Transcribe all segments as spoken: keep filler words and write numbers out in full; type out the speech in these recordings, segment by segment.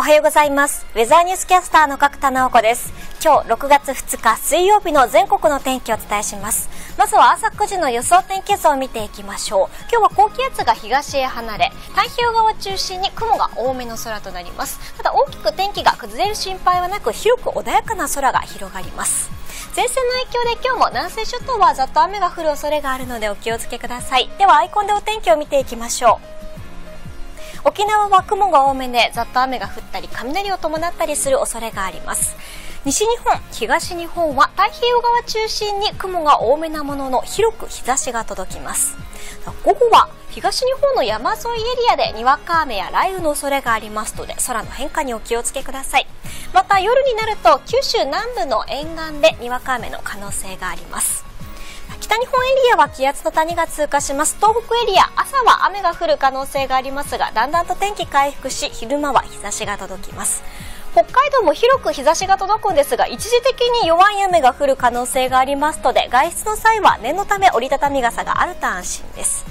おはようございます。ウェザーニュースキャスターの角田直子です。今日ろくがつふつか水曜日の全国の天気をお伝えします。まずは朝くじの予想天気図を見ていきましょう。今日は高気圧が東へ離れ、太平洋側を中心に雲が多めの空となります。ただ大きく天気が崩れる心配はなく、広く穏やかな空が広がります。前線の影響で今日も南西諸島はざっと雨が降る恐れがあるのでお気をつけください。ではアイコンでお天気を見ていきましょう。沖縄は雲が多めでざっと雨が降ったり雷を伴ったりする恐れがあります。西日本、東日本は太平洋側中心に雲が多めなものの、広く日差しが届きます。午後は東日本の山沿いエリアでにわか雨や雷雨の恐れがありますので、空の変化にお気をつけください。また夜になると九州南部の沿岸でにわか雨の可能性があります。北日本エリアは気圧の谷が通過します。東北エリア、朝は雨が降る可能性がありますが、だんだんと天気回復し、昼間は日差しが届きます。北海道も広く日差しが届くんですが、一時的に弱い雨が降る可能性がありますので、外出の際は念のため折りたたみ傘があると安心です。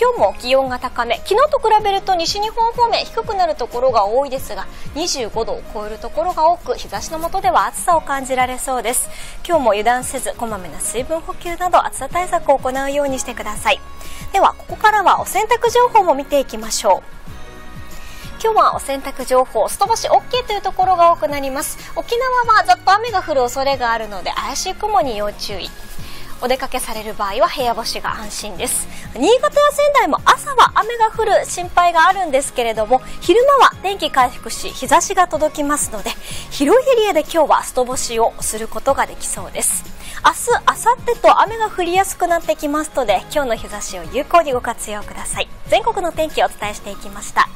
今日も気温が高め、昨日と比べると西日本方面低くなるところが多いですが、にじゅうごどを超えるところが多く、日差しの下では暑さを感じられそうです。今日も油断せず、こまめな水分補給など暑さ対策を行うようにしてください。ではここからはお洗濯情報も見ていきましょう。今日はお洗濯情報、外干し OK というところが多くなります。沖縄はざっと雨が降る恐れがあるので、怪しい雲に要注意。お出かけされる場合は部屋干しが安心です。新潟や仙台も朝は雨が降る心配があるんですけれども、昼間は天気回復し、日差しが届きますので、広いエリアで今日は外干しをすることができそうです。明日、明後日と雨が降りやすくなってきますので、今日の日差しを有効にご活用ください。全国の天気をお伝えしていきました。